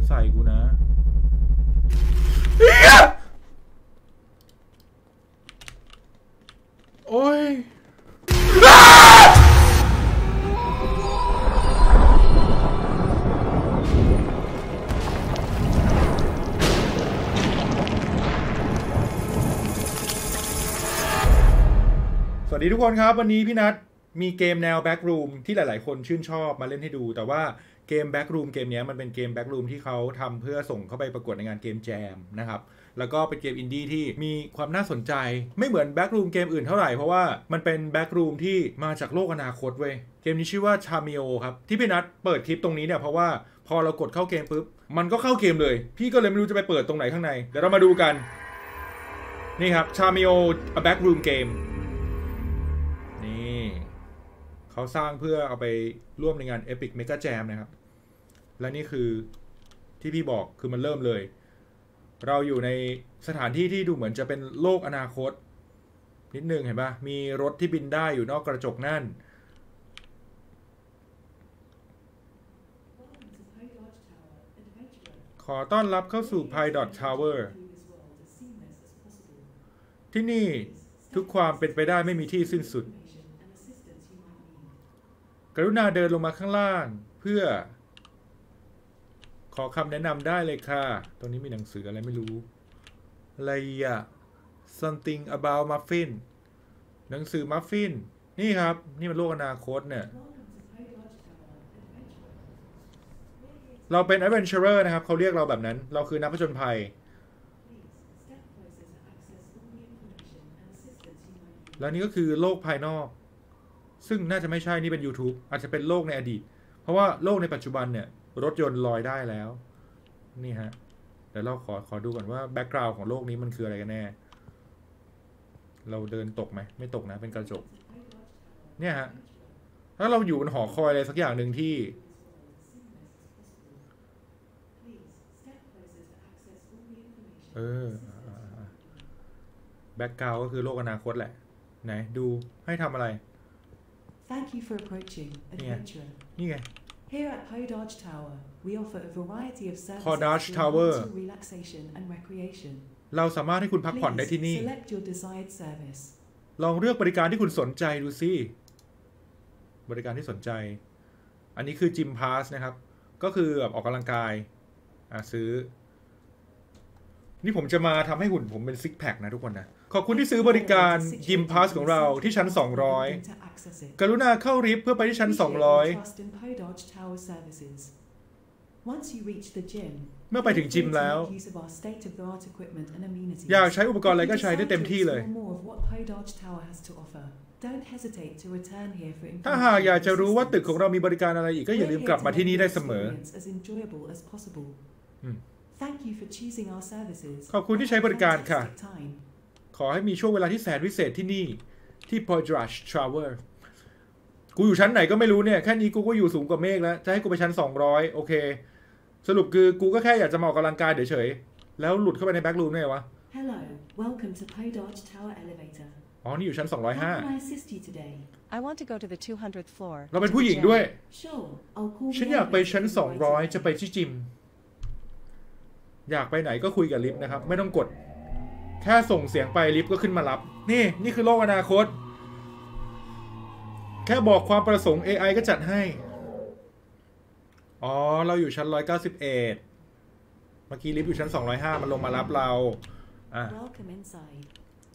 งใส่กูนะโอ้ยสวัสดีทุกคนครับวันนี้พี่นัทมีเกมแนว Backroom ที่หลายๆคนชื่นชอบมาเล่นให้ดูแต่ว่าเกม Backroom เกมนี้มันเป็นเกม Backroom ที่เขาทำเพื่อส่งเข้าไปประกวดในงานเกมแจมนะครับแล้วก็เป็นเกมอินดี้ที่มีความน่าสนใจไม่เหมือน Backroom เกมอื่นเท่าไหร่เพราะว่ามันเป็น Backroom ที่มาจากโลกอนาคตเว้ยเกมนี้ชื่อว่า Chameo ครับที่พี่นัทเปิดคลิปตรงนี้เนี่ยเพราะว่าพอเรากดเข้าเกมปุ๊บมันก็เข้าเกมเลยพี่ก็เลยไม่รู้จะไปเปิดตรงไหนข้างในเดี๋ยวเรามาดูกันนี่ครับ Chameo A Backroom Gameเขาสร้างเพื่อเอาไปร่วมในงาน Epic Mega Jam นะครับและนี่คือที่พี่บอกคือมันเริ่มเลยเราอยู่ในสถานที่ที่ดูเหมือนจะเป็นโลกอนาคตนิดนึงเห็นปะมีรถที่บินได้อยู่นอกกระจกนั่นขอต้อนรับเข้าสู่ Pilot Tower ที่นี่ทุกความเป็นไปได้ไม่มีที่สิ้นสุดกรุณาเดินลงมาข้างล่างเพื่อขอคำแนะนำได้เลยค่ะตรงนี้มีหนังสืออะไรไม่รู้อะไรอะ something about muffin หนังสือมัฟฟินนี่ครับนี่มันโลกอนาคตเนี่ยเราเป็น adventurer นะครับเขาเรียกเราแบบนั้นเราคือนักผจญภัยแล้วนี่ก็คือโลกภายนอกซึ่งน่าจะไม่ใช่นี่เป็น YouTube อาจจะเป็นโลกในอดีตเพราะว่าโลกในปัจจุบันเนี่ยรถยนต์ลอยได้แล้วนี่ฮะเดี๋ยวเราขอดูก่อนว่าแบ็กกราวด์ของโลกนี้มันคืออะไรกันแน่เราเดินตกไหมไม่ตกนะเป็นกระจกเนี่ยฮะถ้าเราอยู่บนหอคอยอะไรสักอย่างหนึ่งที่แบ็กกราวด์ก็คือโลกอนาคตแหละไหนดูให้ทำอะไรThank you for approaching Adventure. Yeah. Here at Podage Tower, we offer a variety of services for relaxation and recreation. เราสามารถให้คุณพักผ่อนได้ที่นี่ Select your desired service. ลองเลือกบริการที่คุณสนใจดูสิบริการที่สนใจอันนี้คือจิมพาสนะครับก็คือแบบออกกำลังกายซื้อนี่ผมจะมาทำให้หุ่นผมเป็นซิกแพคนะทุกคนนะขอบคุณที่ซื้อบริการยิมพาสของเราที่ชั้น200กรุณาเข้าลิฟต์เพื่อไปที่ชั้น200เมื่อไปถึงจิมแล้วอยากใช้อุปกรณ์อะไรก็ใช้ได้เต็มที่เลยถ้าหากอยากจะรู้ว่าตึกของเรามีบริการอะไรอีกก็อย่าลืมกลับมาที่นี่ได้เสมอขอบคุณที่ใช้บริการค่ะขอให้มีช่วงเวลาที่แสนวิเศษที่นี่ที่ Podrush Tower กูอยู่ชั้นไหนก็ไม่รู้เนี่ยแค่นี้กูก็อยู่สูงกว่าเมฆแล้วจะให้กูไปชั้น200โอเคสรุปคือกูก็แค่อยากจะออกกำลังกายเฉยๆแล้วหลุดเข้าไปใน Backroom ได้ไงวะ Hello welcome to Podrush Tower elevator อ๋อนี่อยู่ชั้น205 I want to go to the 200th floor เราเป็นผู้หญิงด้วยฉันอยากไปชั้น200จะไปที่จิมอยากไปไหนก็คุยกับลิฟต์นะครับไม่ต้องกดแค่ส่งเสียงไปลิฟต์ก็ขึ้นมารับนี่คือโลกอนาคตแค่บอกความประสงค์ AI ก็จัดให้อ๋อเราอยู่ชั้น191เมื่อกี้ลิฟต์อยู่ชั้น205มันลงมารับเรา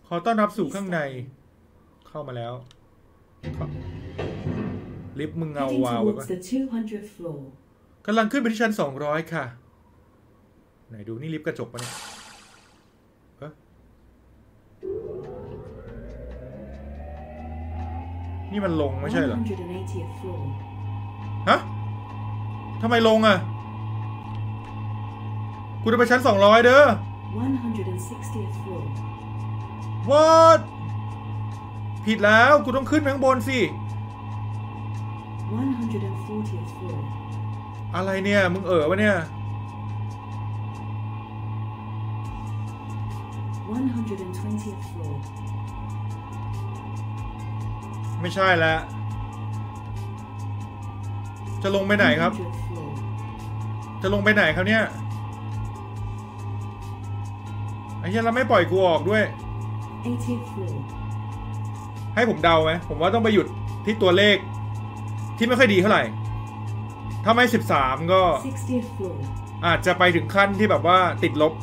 ขอต้อนรับสู่ข้างในเข้ามาแล้วลิฟต์มึงเงาวาวเลยปะกำลังขึ้นไปที่ชั้น200ค่ะไหนดูนี่ลิฟต์กระจกปะเนี่ยนี่มันลงไม่ใช่เหรอฮะทำไมลงอ่ะกูจะไปชั้น200เด้อ What ผิดแล้วกูต้องขึ้นไปข้างบนสิอะไรเนี่ยมึงเอ๋อวะเนี่ยไม่ใช่แล้วจะลงไปไหนครับ จะลงไปไหนครับเนี่ยไอ้เหี้ยเราไม่ปล่อยกูออกด้วยให้ผมเดาไหมผมว่าต้องไปหยุดที่ตัวเลขที่ไม่ค่อยดีเท่าไหร่ถ้าไม่13ก็อาจจะไปถึงขั้นที่แบบว่าติดลบ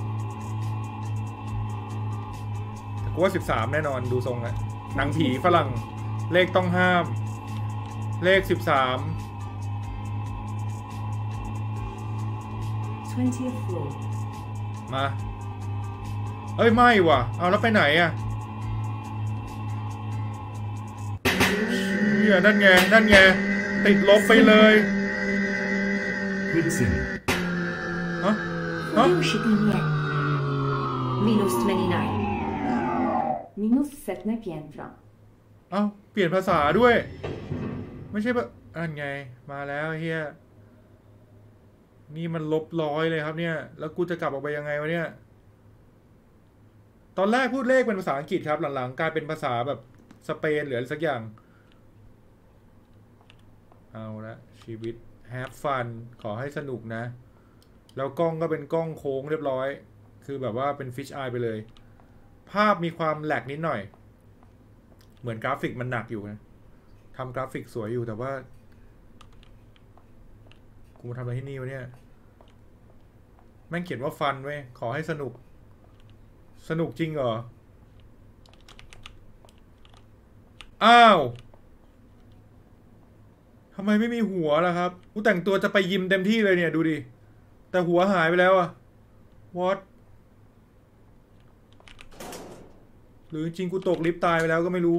แต่กูว่า13แน่นอนดูทรงอะหนังผีฝรั่งเลขต้องห้ามเลข13มาเอ้ยไม่ว่ะเอาแล้วไปไหนอะนั่นไงนั่นไงติดลบไปเลยฮะฮะเอ้าเปลี่ยนภาษาด้วยไม่ใช่ปะนั่นไงมาแล้วเฮียนี่มันลบ100เลยครับเนี่ยแล้วกูจะกลับออกไปยังไงวะเนี่ยตอนแรกพูดเลขเป็นภาษาอังกฤษครับหลังๆกลายเป็นภาษาแบบสเปนหรืออะไรสักอย่างเอาละชีวิตแฮปฟันขอให้สนุกนะแล้วกล้องก็เป็นกล้องโค้งเรียบร้อยคือแบบว่าเป็นฟิชไอไปเลยภาพมีความแหลกนิดหน่อยเหมือนกราฟิกมันหนักอยู่นะทำกราฟิกสวยอยู่แต่ว่ากูมาทำอะไรที่นี่วะเนี่ยแม่งเขียนว่าฟันเว้ยขอให้สนุกสนุกจริงเหรออ้าวทำไมไม่มีหัวล่ะครับกูแต่งตัวจะไปยิมเต็มที่เลยเนี่ยดูดิแต่หัวหายไปแล้วอะ What หรือจริงกูตกลิฟต์ตายไปแล้วก็ไม่รู้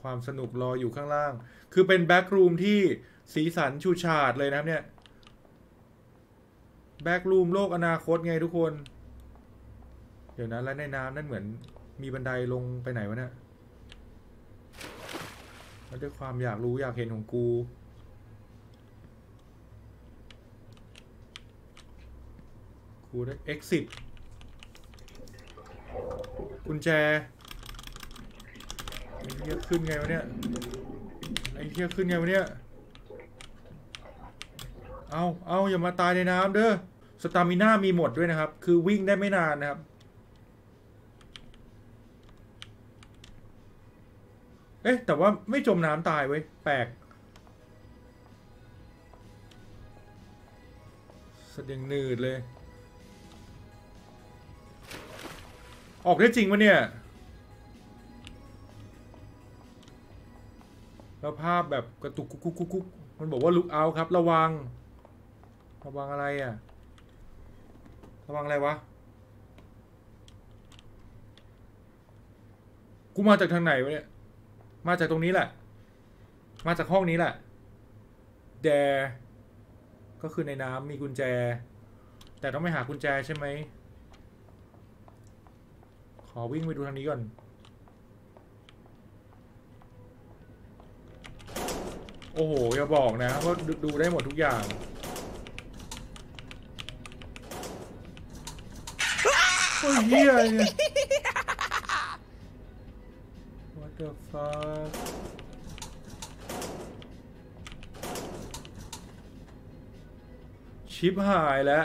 ความสนุกรออยู่ข้างล่างคือเป็น Backroom ที่สีสันชูชาดเลยนะครับเนี่ย Backroom โลกอนาคตไงทุกคนเดี๋ยวนะแล้วในน้ำนั่นเหมือนมีบันไดลงไปไหนวะเนี่ยแล้วด้วยความอยากรู้อยากเห็นของกูได้ exit กุญแจไอ้เหี้ยขึ้นไงวะเนี่ยไอ้เหี้ยขึ้นไงวะเนี่ยเอาอย่ามาตายในน้ำเด้อสตามิน่ามีหมดด้วยนะครับคือวิ่งได้ไม่นานนะครับเอ๊ะแต่ว่าไม่จมน้ำตายเว้ยแปลกสัตว์ยังหนืดเลยออกได้จริงวะเนี่ยแล้วภาพแบบกระตุกกุกๆมันบอกว่าลุกเอาครับระวังอะไรอ่ะระวังอะไรวะกูมาจากทางไหนวะเนี่ยมาจากตรงนี้แหละมาจากห้องนี้แหละแดก็คือในน้ำมีกุญแจแต่ต้องไปหากุญแจใช่ไหมขอวิ่งไปดูทางนี้ก่อนโอ้โหอย่าบอกนะว่าดูได้หมดทุกอย่างโอ้ยเหี้ย What the fuck ชิปหายแล้ว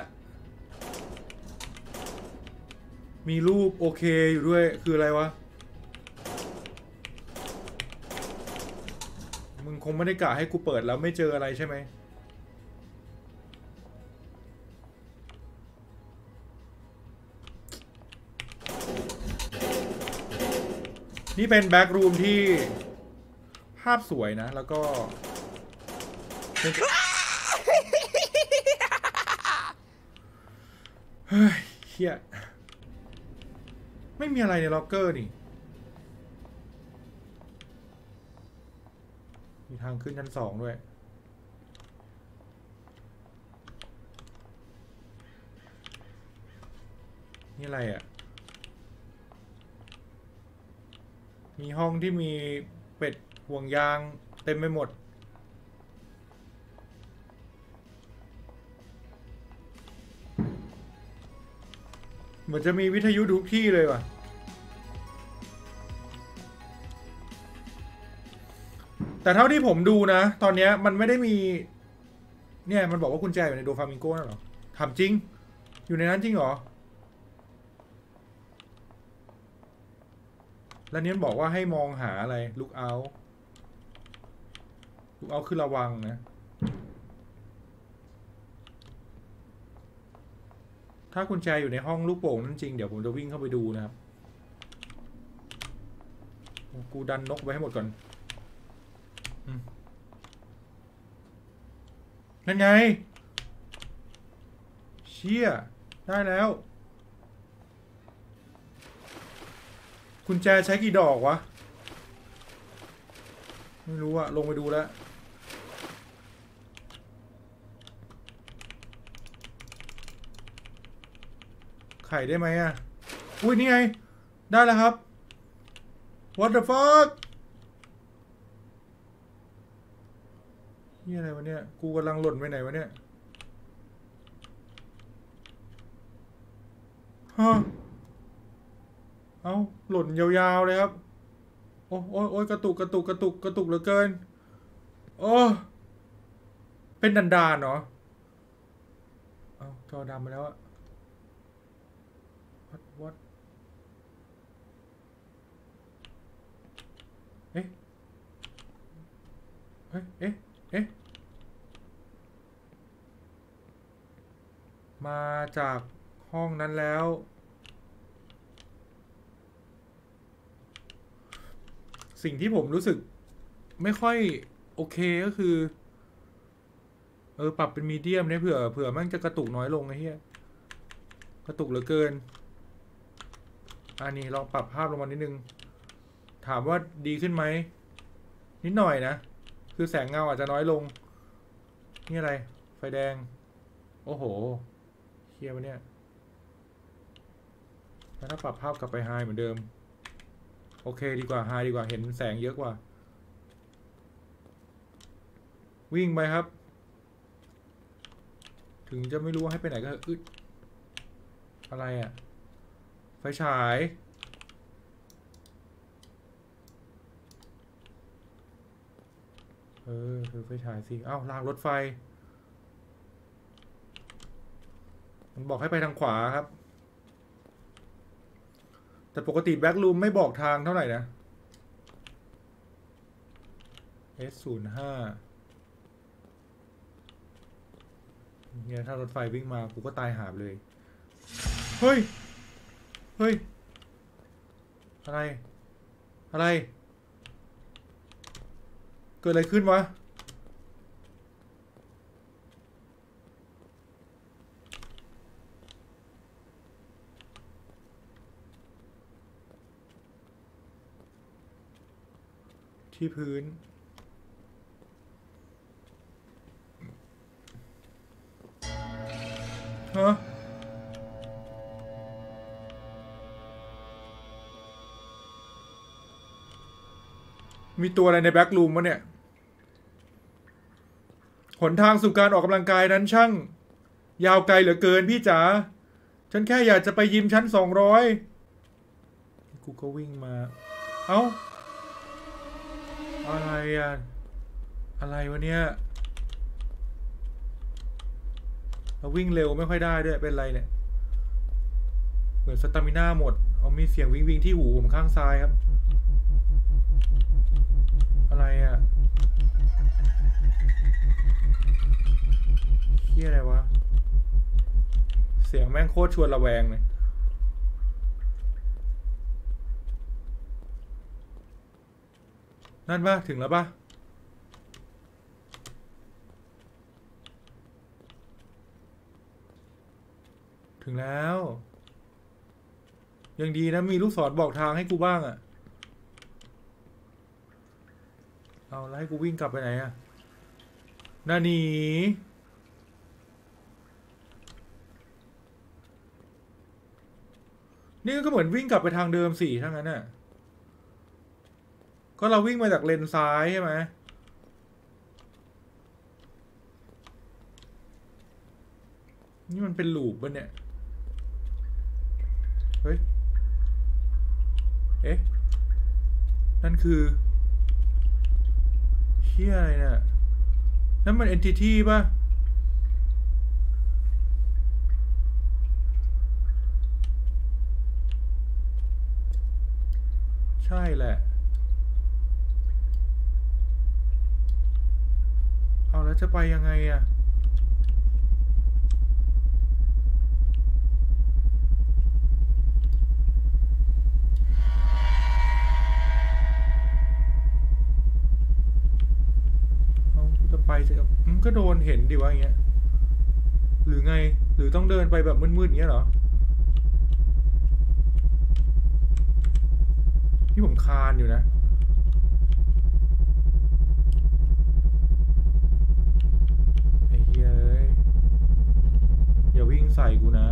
มีรูปโอเคอยู่ด้วยคืออะไรวะมึงคงไม่ได้กะให้กูเปิดแล้วไม่เจออะไรใช่ไหมนี่เป็น Backroom ที่ภาพสวยนะแล้วก็เฮ้ยเหี้ยไม่มีอะไรในล็อกเกอร์นี่มีทางขึ้นชั้น2ด้วยนี่อะไรอ่ะมีห้องที่มีเป็ดห่วงยางเต็มไปหมดเหมือนจะมีวิทยุทุกที่เลยว่ะ แต่เท่าที่ผมดูนะตอนนี้มันไม่ได้มีเนี่ยมันบอกว่ากุญแจอยู่ในโดฟามิงโก้น่ะเหรอถามจริงอยู่ในนั้นจริงเหรอแล้วเนี่ยบอกว่าให้มองหาอะไรลุกเอาลุกเอาคือระวังนะถ้ากุญแจอยู่ในห้องลูกโป่งนั่นจริงเดี๋ยวผมจะวิ่งเข้าไปดูนะครับกูดันนกไว้ให้หมดก่อนนั่นไงเชี่ยได้แล้วกุญแจใช้กี่ดอกวะไม่รู้อะลงไปดูแล้วไข่ได้ไหมอะอุ้ยนี่ไงได้แล้วครับ what the fuck นี่อะไรวะเนี่ยกูกำลังหล่นไปไหนวะเนี่ยฮะเอาหล่นยาวๆเลยครับโอ้โอ้โอ้กระตุกกระตุกกระตุกกระตุกเหลือเกินโอ้เป็นดันดานเหรอเอาจอดำไปแล้วอะวัดเอ๊ะเฮ้ยเอ๊ะเอ๊ะมาจากห้องนั้นแล้วสิ่งที่ผมรู้สึกไม่ค่อยโอเคก็คือปรับเป็นมีเดียมเนี่ยเผื่อมันจะกระตุกน้อยลงไอ้เหี้ยกระตุกเหลือเกินอันนี้ลองปรับภาพลงมานิดนึงถามว่าดีขึ้นไหมนิดหน่อยนะคือแสงเงาอาจจะน้อยลงนี่อะไรไฟแดงโอ้โหเคลียร์ไปเนี่ยแล้วถ้าปรับภาพกลับไปไฮเหมือนเดิมโอเคดีกว่าไฮดีกว่าเห็นแสงเยอะกว่าวิ่งไปครับถึงจะไม่รู้ว่าให้ไปไหนก็อึดอะไรอะไฟฉายคือไฟฉายสิอ้าวรางรถไฟมันบอกให้ไปทางขวาครับแต่ปกติ Backroom ไม่บอกทางเท่าไหร่นะ S05 เนี่ยถ้ารถไฟวิ่งมากูก็ตายหาบเลยเฮ้ยเฮ้ยอะไรอะไรเกิดอะไรขึ้นวะที่พื้นฮะมีตัวอะไรในแบ็กรูมวะเนี่ยหนทางสู่การออกกำลังกายนั้นช่างยาวไกลเหลือเกินพี่จ๋าฉันแค่อยากจะไปยิมชั้น200กูก็วิ่งมาเอ้าอะไรอะอะไรวะเนี่ยเราวิ่งเร็วไม่ค่อยได้ด้วยเป็นไรเนี่ยเหมือนสตามิน่าหมดเอามีเสียงวิ่งวิ่งที่หูผมข้างซ้ายครับอะไรอะเหี้ยอะไรวะเสียงแม่งโคตรชวนระแวงเลยนั่นป่ะถึงแล้วป่ะถึงแล้วยังดีนะมีลูกศรบอกทางให้กูบ้างอะเอาแล้วให้กูวิ่งกลับไปไหนอะนาหนีนี่ก็เหมือนวิ่งกลับไปทางเดิมสิทั้งนั้นน่ะก็เราวิ่งมาจากเลนซ้ายใช่ไหมนี่มันเป็นลูปป่ะเนี่ยเฮ้ยเอ๊ะนั่นคือ ที่อะไรเนี่ยนั่นมัน entity ป่ะใช่แหละเอาแล้วจะไปยังไงอะก็โดนเห็นดิวะอย่างเงี้ยหรือไงหรือต้องเดินไปแบบมืดๆอย่างเงี้ยเหรอที่ผมคานอยู่นะไอ้เหี้ยเอ้ยอย่าวิ่งใส่กูนะ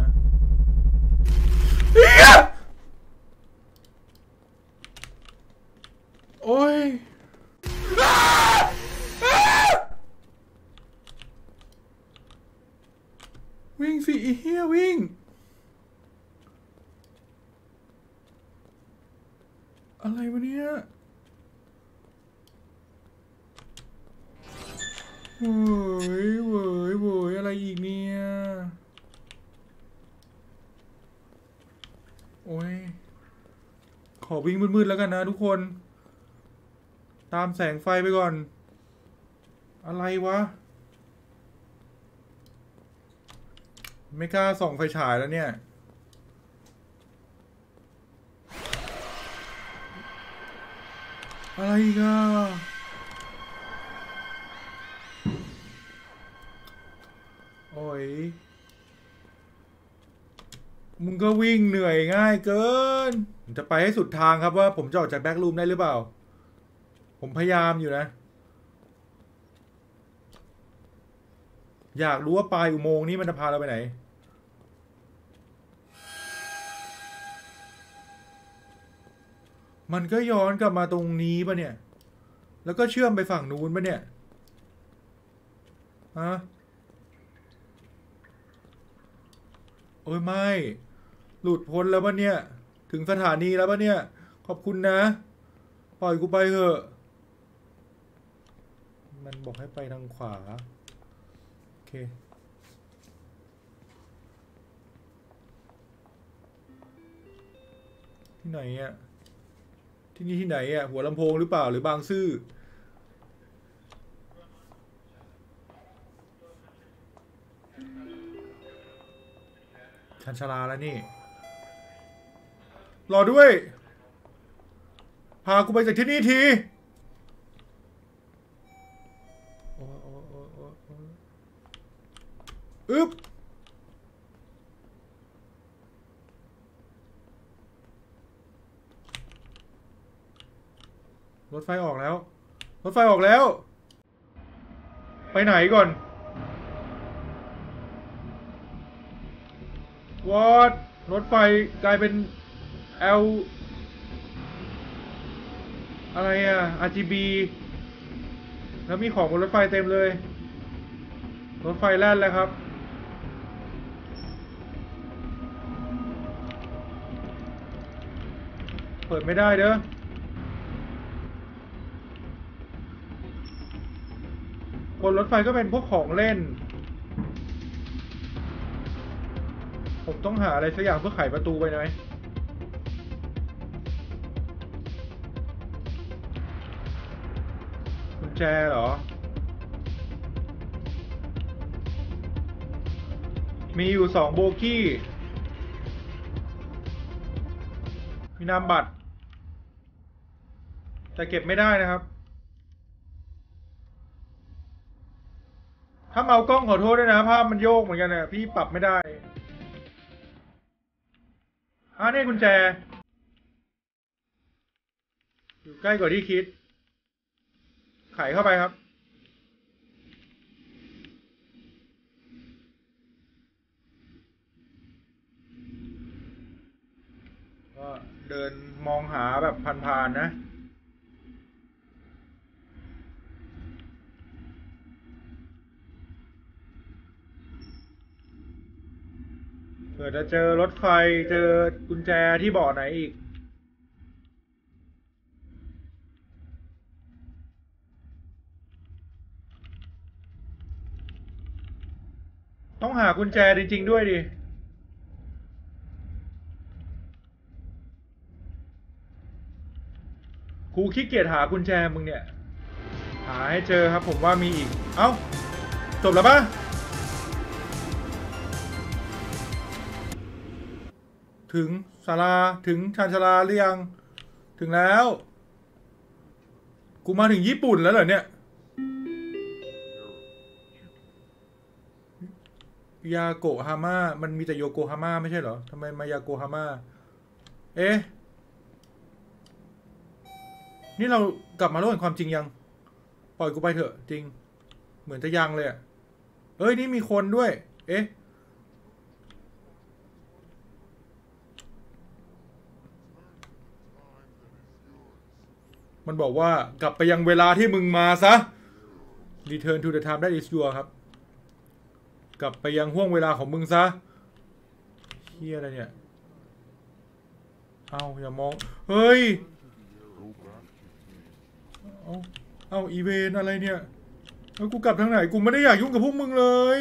โอ้ยวิ่งสิไอ้เหี้ยวิ่งอะไรวะเนี่ยโว้ยโว้ยโว้ยอะไรอีกเนี่ยโอ้ยขอวิ่งมืดๆแล้วกันนะทุกคนตามแสงไฟไปก่อนอะไรวะไม่กล้าส่องไฟฉายแล้วเนี่ยอะไรก็โอ้ยมึงก็วิ่งเหนื่อยง่ายเกินจะไปให้สุดทางครับว่าผมจะออกจากแบ็กรูมได้หรือเปล่าผมพยายามอยู่นะอยากรู้ว่าปลายอุโมงค์นี้มันจะพาเราไปไหนมันก็ย้อนกลับมาตรงนี้ป่ะเนี่ยแล้วก็เชื่อมไปฝั่งนู้นป่ะเนี่ยฮะโอ้ยไม่หลุดพ้นแล้วป่ะเนี่ยถึงสถานีแล้วป่ะเนี่ยขอบคุณนะปล่อยกูไปเถอะมันบอกให้ไปทางขวาโอเคที่ไหนอ่ะที่นี่ที่ไหนอ่ะหัวลำโพงหรือเปล่าหรือบางซื่อชันชลาแล้วนี่รอด้วยพากูไปจากที่นี่ทีอึ๊บรถไฟออกแล้วรถไฟออกแล้วไปไหนก่อน What รถไฟกลายเป็น L อะไรอ่ะ RGB แล้วมีของบนรถไฟเต็มเลยรถไฟแล่นแล้วครับเปิดไม่ได้เด้อบนรถไฟก็เป็นพวกของเล่นผมต้องหาอะไรสักอย่างเพื่อไขประตูไปหน่อยกุญแจเหรอมีอยู่2โบกี้มีนามบัตรแต่เก็บไม่ได้นะครับถ้าเอากล้องขอโทษด้วยนะภาพมันโยกเหมือนกันนะพี่ปรับไม่ได้นี่กุญแจอยู่ใกล้กว่าที่คิดไขเข้าไปครับก็เดินมองหาแบบผ่านๆนะเผื่อจะเจอรถไฟเจอกุญแจที่เบาะไหนอีก หากุญแจจริงๆด้วยดิกูขี้เกียจหากุญแจมึงเนี่ยหาให้เจอครับผมว่ามีอีกเอ้าจบแล้วป่ะถึงศาลาถึงชานชาลาหรือยังถึงแล้วกูมาถึงญี่ปุ่นแล้วเหรอเนี่ยยาโกฮาม่ามันมีแต่โยโกฮาม่าไม่ใช่เหรอทำไมมายาโกฮาม่าเอ๊ะนี่เรากลับมาโลกแห่งความจริงยังปล่อยกูไปเถอะจริงเหมือนจะยังเลยอะเอ้ยนี่มีคนด้วยเอ๊ะมันบอกว่ากลับไปยังเวลาที่มึงมาซะ Return to the time that is yours ครับกลับไปยังห้วงเวลาของมึงซะเฮียอะไรเนี่ยเอาอย่ามองเฮ้ยเอาอีเวนอะไรเนี่ยแล้วกูกลับทางไหนกูไม่ได้อยากยุ่งกับพวกมึงเลย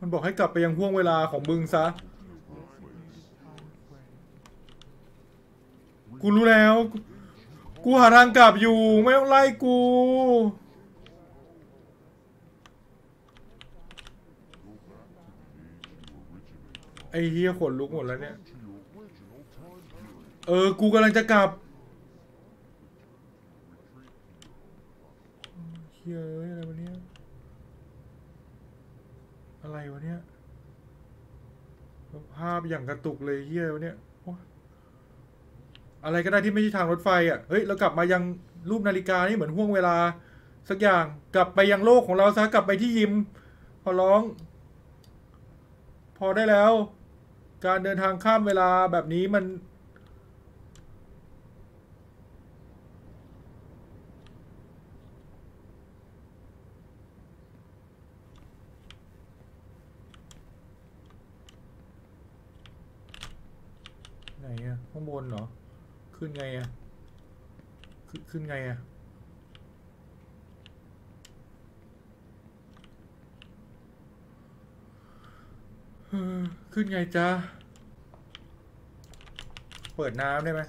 มันบอกให้กลับไปยังห้วงเวลาของมึงซะกูรู้แล้วกูหาทางกลับอยู่ไม่ต้องไล่กูไอ้เฮียขนลุกหมดแล้วเนี่ยกูกำลังจะกลับเฮียอะไรวะเนี่ยภาพอย่างกระตุกเลยเฮียวะเนี่ยอะไรก็ได้ที่ไม่ใช่ทางรถไฟอ่ะเฮ้ยเรากลับมายังรูปนาฬิกานี่เหมือนห่วงเวลาสักอย่างกลับไปยังโลกของเราซะกลับไปที่ยิมขอร้องพอได้แล้วการเดินทางข้ามเวลาแบบนี้มันไหนอะข้างบนเหรอขึ้นไงอะขึ้นไงอะขึ้นไงจ้าเปิดน้ำได้ไหม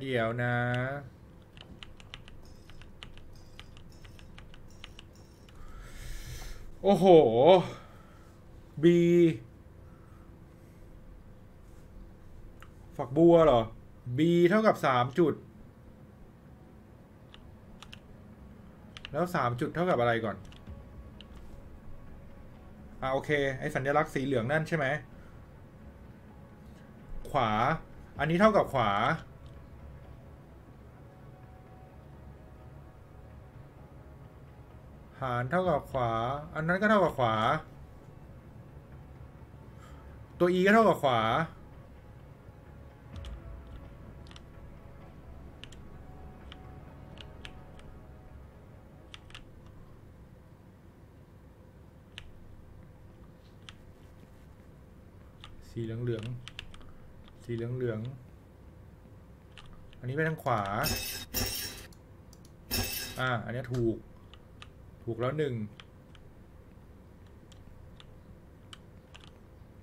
เดี๋ยวนะโอ้โหบีฝักบัวเหรอ B เท่ากับ3จุดแล้ว3จุดเท่ากับอะไรก่อนโอเคไอ้สัญลักษณ์สีเหลืองนั่นใช่ไหมขวาอันนี้เท่ากับขวาหารเท่ากับขวาอันนั้นก็เท่ากับขวาตัว E ก็เท่ากับขวาสีเหลืองเหลืองสีเหลืองเหลืองอันนี้ไปทางขวาอันนี้ถูกแล้วหนึ่ง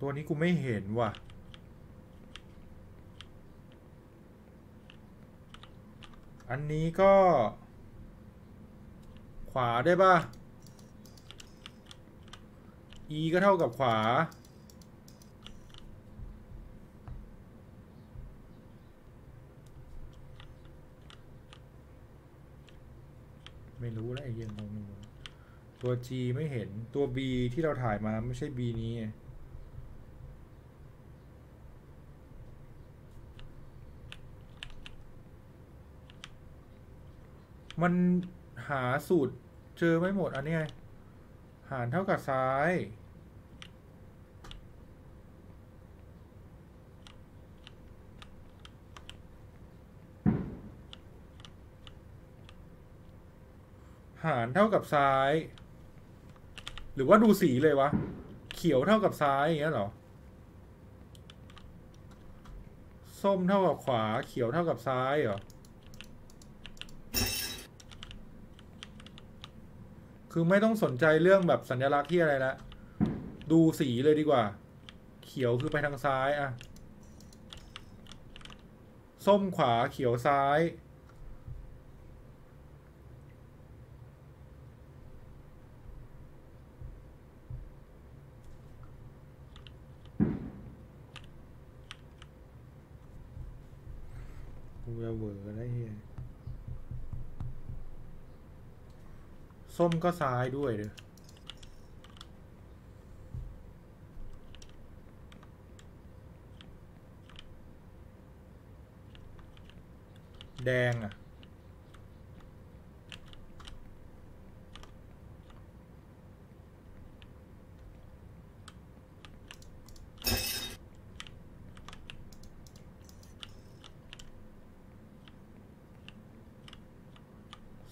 ตัวนี้กูไม่เห็นว่ะอันนี้ก็ขวาได้ป่ะ E ก็เท่ากับขวาไม่รู้แล้วไอ้เย็นงงตัว G ไม่เห็นตัว B ที่เราถ่ายมาไม่ใช่ B นี้มันหาสูตรเจอไม่หมดอันนี้ไงหารเท่ากับซ้ายหารเท่ากับซ้ายหรือว่าดูสีเลยวะเขียวเท่ากับซ้ายอย่างเงี้ยหรอส้มเท่ากับขวาเขียวเท่ากับซ้ายเหรอ คือไม่ต้องสนใจเรื่องแบบสัญลักษณ์ที่อะไรละดูสีเลยดีกว่าเขียวคือไปทางซ้ายอะส้มขวาเขียวซ้ายกูจะเวอร์ได้ยังส้มก็ซ้ายด้วยเด้อแดงอะ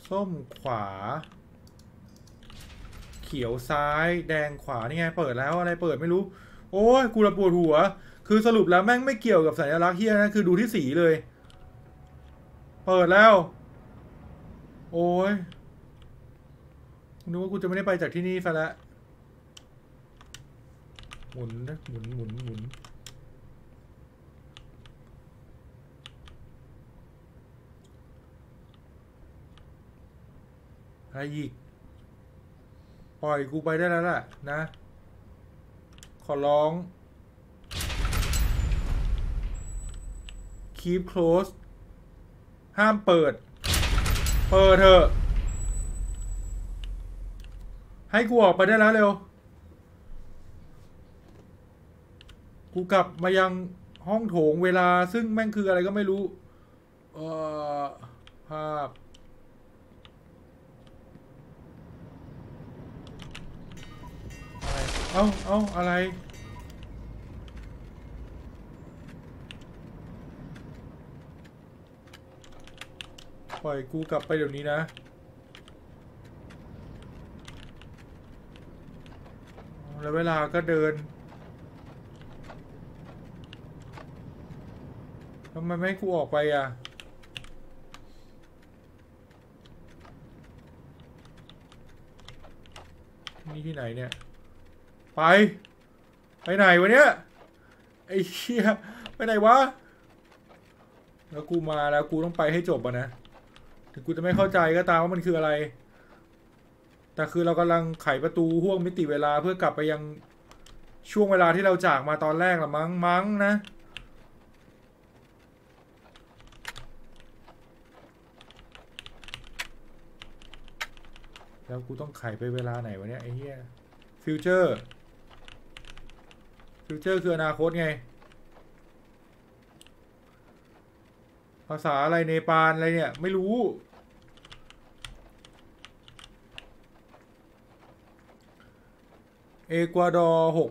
ส้มขวาเขียวซ้ายแดงขวานี่ไงเปิดแล้วอะไรเปิดไม่รู้โอ้ยกูระปวดหัวคือสรุปแล้วแม่งไม่เกี่ยวกับสัญลักษณ์เฮียนะคือดูที่สีเลยเปิดแล้วโอ้ยนึกว่ากูจะไม่ได้ไปจากที่นี่ซะแล้วหมุนนะหมุนอะไรอีกปล่อยกูไปได้แล้วล่ะนะขอร้อง keep closeห้ามเปิดเถอะให้กูออกไปได้แล้วเร็วกูกลับมายังห้องโถงเวลาซึ่งแม่งคืออะไรก็ไม่รู้ภาพเอ้าอะไรปล่อยกูกลับไปเดี๋ยวนี้นะแล้วเวลาก็เดินทำไมไม่ให้กูออกไปอ่ะนี่ที่ไหนเนี่ยไปไหนวะเนี่ยไอ้เหี้ยไปไหนวะแล้วกูมาแล้วกูต้องไปให้จบอ่ะนะถึงกูจะไม่เข้าใจก็ตามว่ามันคืออะไรแต่คือเรากำลังไขประตูห้วงมิติเวลาเพื่อกลับไปยังช่วงเวลาที่เราจากมาตอนแรกละมั้งนะแล้วกูต้องไขไปเวลาไหนวะเนี่ยไอ้เหี้ยฟิวเจอร์คืออนาคตไงภาษาอะไรเนปาลอะไรเนี่ยไม่รู้เอกวาดอร์18:30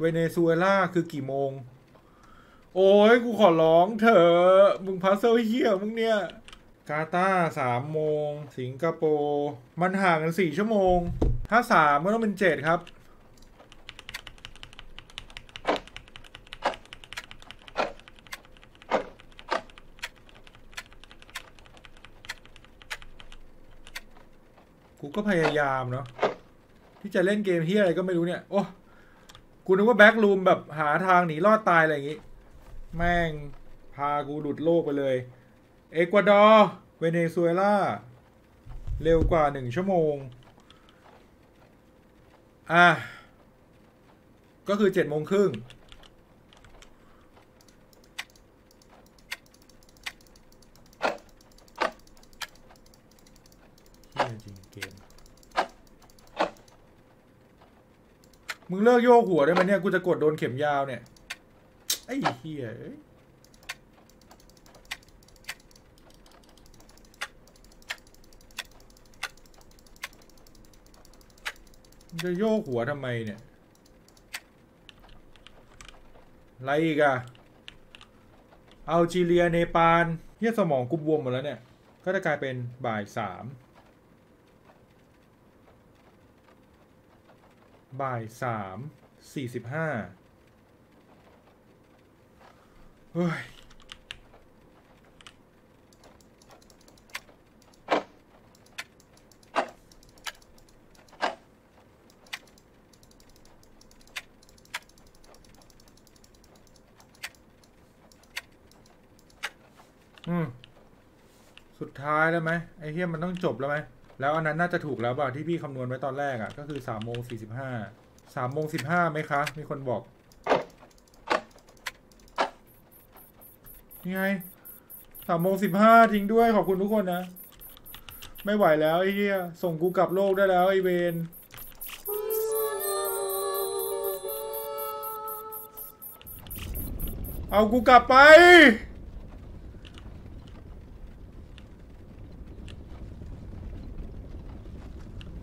เวเนซุเอลาคือกี่โมงโอ้ยกูขอร้องเถอะมึงพาเซอร์เฮียมึงเนี่ยกาตาร์3 โมงสิงคโปร์มันห่างกัน4 ชั่วโมงถ้า3ก็ต้องเป็น7ครับกูก็พยายามเนาะที่จะเล่นเกมที่อะไรก็ไม่รู้เนี่ยโอ้กูนึกว่า Backroom แบบหาทางหนีรอดตายอะไรอย่างงี้แม่งพากูหลุดโลกไปเลยเอกวาดอร์เวเนซุเอลาเร็วกว่า1 ชั่วโมงก็คือ7 โมงครึ่งมึงเลิกโยกหัวได้ไหมเนี่ยกูจะกดโดนเข็มยาวเนี่ยไอ้เหี้ยจะโยกหัวทำไมเนี่ยอะไรอีกอะอัลจีเรียเนปาลเหี้ยสมองกูบวมหมดแล้วเนี่ยก็จะกลายเป็นบ่าย 3บ่าย 3:45เฮ้ย สุดท้ายแล้วไหมไอ้เหี้ยมันต้องจบแล้วไหมแล้วอันนั้นน่าจะถูกแล้วป่ะที่พี่คำนวณไว้ตอนแรกอ่ะก็คือ3:453:15ไหมคะมีคนบอกนี่ไง3:15ทิ้งด้วยขอบคุณทุกคนนะไม่ไหวแล้วไอ้เหี้ยส่งกูกลับโลกได้แล้วไอ้เบนเอากูกลับไป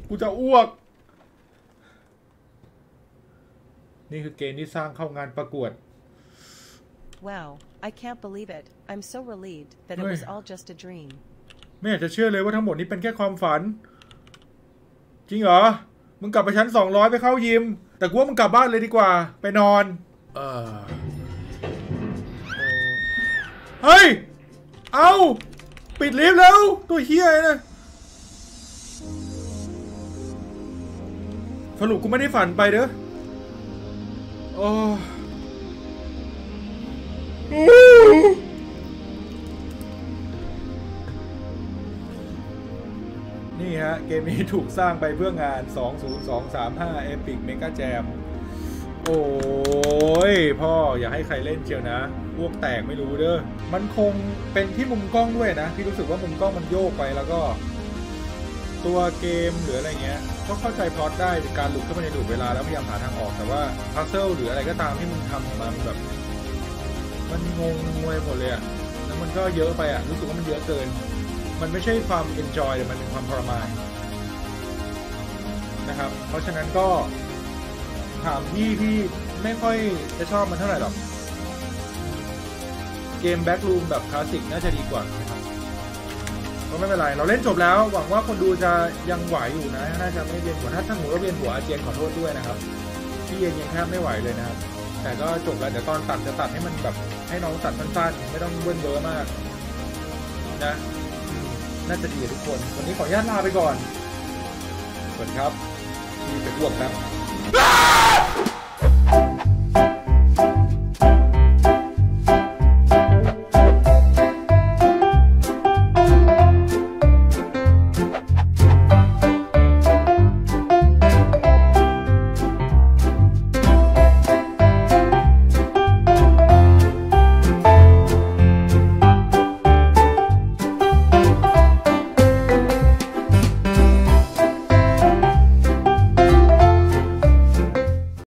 กูจะอ้วกนี่คือเกณฑ์ที่สร้างเข้างานประกวด Wow I can't believe it I'm so relieved that it was all just a dream ไม่อยากจะเชื่อเลยว่าทั้งหมดนี้เป็นแค่ความฝันจริงเหรอมึงกลับไปชั้น200ไปเข้ายิมแต่กูว่ามึงกลับบ้านเลยดีกว่าไปนอนเฮ้ยเอาปิดลิฟต์แล้วตัวเฮียนะสรุปกูไม่ได้ฝันไปเด้อโอ้นี่ฮะเกมนี้ถูกสร้างไปเพื่องาน 20235 Epic Mega Jam โอ้ยพ่ออย่าให้ใครเล่นเชียวนะพวกแตกไม่รู้เด้อมันคงเป็นที่มุมกล้องด้วยนะที่รู้สึกว่ามุมกล้องมันโยกไปแล้วก็ตัวเกมหรืออะไรเงี้ยก็เข้าใจพล็อตได้เป็นการหลุดเข้าไปในหลุดเวลาแล้วพยายามหาทางออกแต่ว่าพัซเซิลหรืออะไรก็ตามที่มึงทำมันแบบมันงงงวยหมดเลยอะแล้วมันก็เยอะไปอะรู้สึกว่ามันเยอะเกินมันไม่ใช่ความเอนจอยแต่มันเป็นความทรมานนะครับเพราะฉะนั้นก็ถามพี่ไม่ค่อยจะชอบมันเท่าไหร่หรอกเกม Backroom แบบคลาสสิกน่าจะดีกว่านะครับก็ไม่เป็นไรเราเล่นจบแล้วหวังว่าคนดูจะยังไหวอยู่นะน่าจะไม่เวียนหัวถ้าหมูก็เวียนหัวอาเจียนขอโทษด้วยนะครับพี่ยังแทบไม่ไหวเลยนะครับแต่ก็จบแล้วเดี๋ยวตอนตัดจะตัดให้มันแบบให้น้องตัดสั้นๆไม่ต้องเบิ้ลเบอร์มากนะน่าจะดีทุกคนวันนี้ขออนุญาตลาไปก่อนสวัสดีครับพี่ไปอ้วกนะ